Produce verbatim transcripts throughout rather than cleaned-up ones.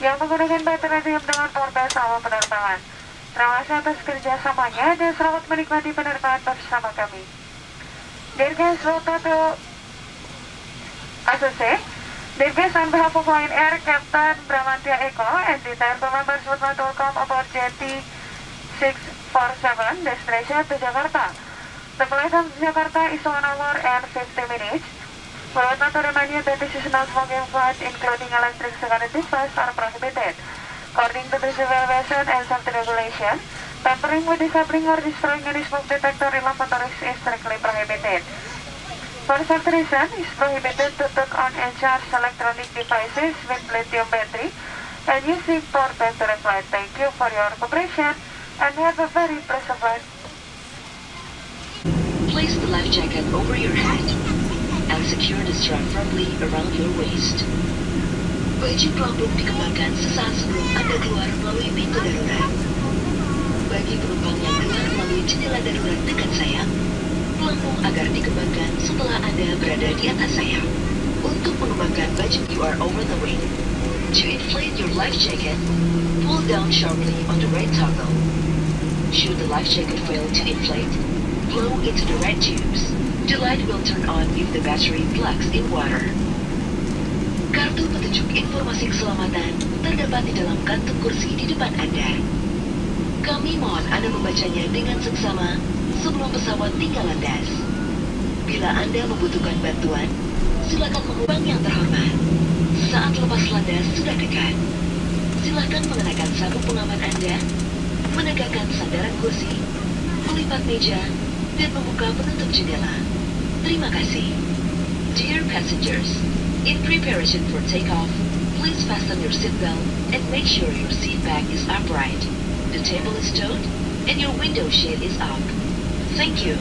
yang menggunakan baterai diam dengan portal selama penerbangan. Terima kasih atas kerjasamanya dan selamat menikmati penerbangan bersama kami. Dirgas Rototo A C C, Dirgas on behalf of Lion Air, Captain Bramantia Eko, and detail pemambar Sutma Tolkom aboard Jetty six four seven, destination to Jakarta. The flight from Jakarta is one hour and fifty minutes. We would like to remind you that this is not smoking flight, including electric cigarette devices, are prohibited. According to the civil aviation and safety regulation, tampering with disabling or destroying any smoke detector in lavatories is strictly prohibited. For safety reasons, it is prohibited to turn on and charge electronic devices with lithium battery and using power battery flight. Thank you for your cooperation and have a very pleasant flight. Place the life jacket over your head and secure the strap firmly around your waist. Wajib lambung dikembangkan sesaat sebelum Anda keluar melalui pintu darurat. Bagi penumpang yang keluar melalui jendela darurat dekat sayap, lambung agar dikembangkan setelah Anda berada di atas sayap. Untuk mengembangkan baju, you are over the wing. To inflate your life jacket, pull down sharply on the red toggle. Should the life jacket fail to inflate, blow into the red tubes. The light will turn on if the battery plugs in water. Kartu petunjuk informasi keselamatan terdapat di dalam kantung kursi di depan Anda. Kami mohon Anda membacanya dengan seksama sebelum pesawat tinggal landas. Bila Anda membutuhkan bantuan, silakan menghubung yang terhormat. Saat lepas landas sudah dekat. Silakan mengenakan sabuk pengaman Anda, menegakkan sandaran kursi, melipat meja, dan membuka penutup jendela. Terima kasih. Dear passengers, in preparation for takeoff, please fasten your seatbelt and make sure your seat back is upright. The table is towed and your window shade is up. Thank you.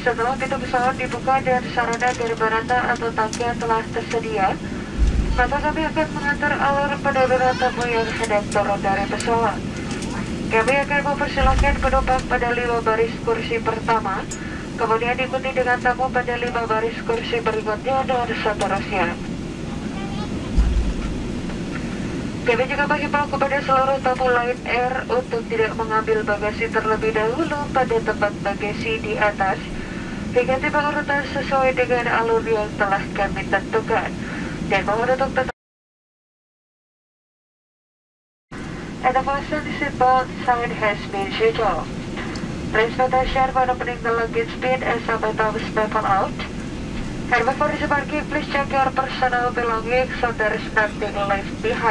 Sebelum pintu pesawat dibuka dan sarana darbarata atau tangga telah tersedia, maka kami akan mengantar alur penurunan tamu yang sedang turun dari pesawat. Kami akan mempersilahkan penumpang pada lima baris kursi pertama, kemudian diikuti dengan tamu pada lima baris kursi berikutnya dan seterusnya. Kami juga menghimbau kepada seluruh tamu Lion Air untuk tidak mengambil bagasi terlebih dahulu pada tempat bagasi di atas, hingga tiba urutan sesuai dengan alur yang telah kami tentukan, dan mohon untuk tetap and the fasten seatbelt sign has been switched off. Transportation when opening the luggage bin as some items maple out. And before disembarking, please check your personal belongings so there is nothing left behind.